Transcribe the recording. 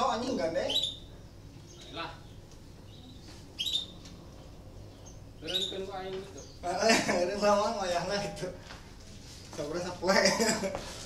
Bakso anjing gandeng. Lah. Berenkeun ku aing gitu. Heeh, reueuh mah wayahna gitu. Sabar sapoe.